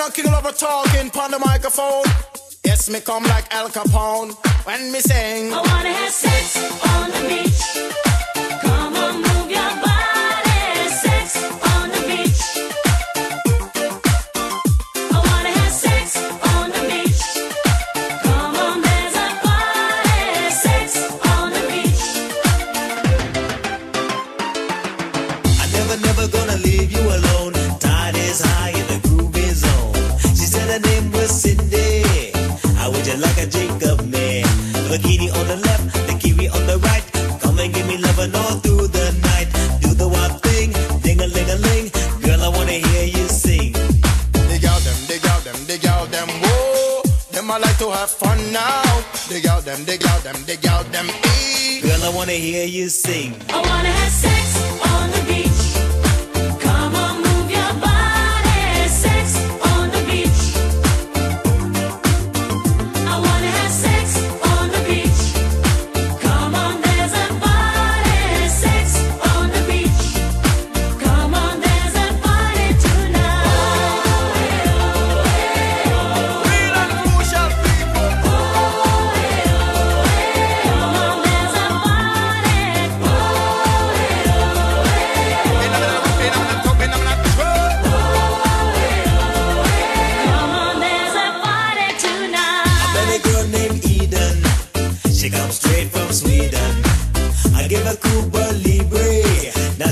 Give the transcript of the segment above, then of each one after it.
King of King Lover talking pon the microphone. Yes, me come like Al Capone when me sing. I wanna have sex on the beach. Come on, move your body. Sex on the beach. I wanna have sex on the beach. Come on, there's a party. Sex on the beach. I'm never, never gonna leave you alone. Tide is high and the groove is on. She said her name was Cindy. How would you like a Jacob man? The bikini on the left, the kiwi on the right. Come and give me lovin' all through the night. Do the wild thing, ding-a-ling-a-ling. Girl, I wanna hear you sing. Dig out them, dig out them, dig out them. Whoa, them I like to have fun now. Dig out them, dig out them, dig out them. Eee. Girl, I wanna hear you sing. I wanna have sex on the beach.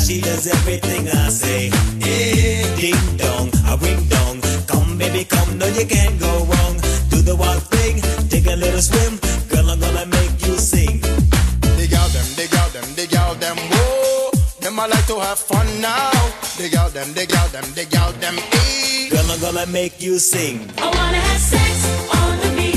She does everything I say. Eh, ding dong, a ring dong. Come baby, come, no you can't go wrong. Do the wild thing, take a little swim. Girl, I'm gonna make you sing. Dig out them, dig out them, dig out them. Whoa, them I like to have fun now. Dig out them, dig out them, dig out them. Eh. Girl, I'm gonna make you sing. I wanna have sex on the beach.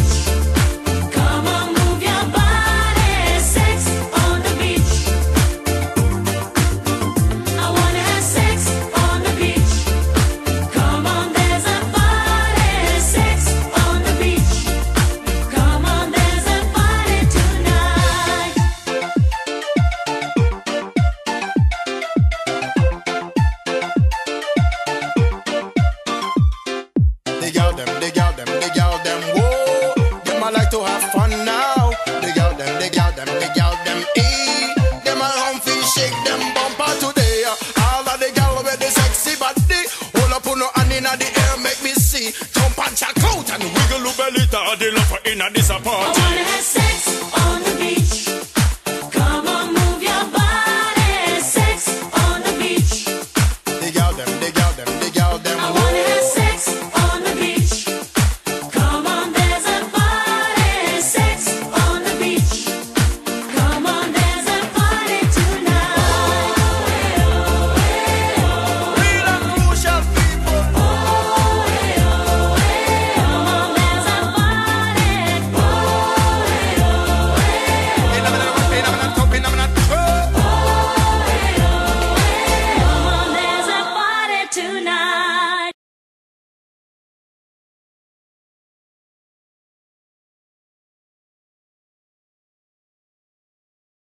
Dig out them, dig out them, dig out them. Whoa, them I like to have fun now.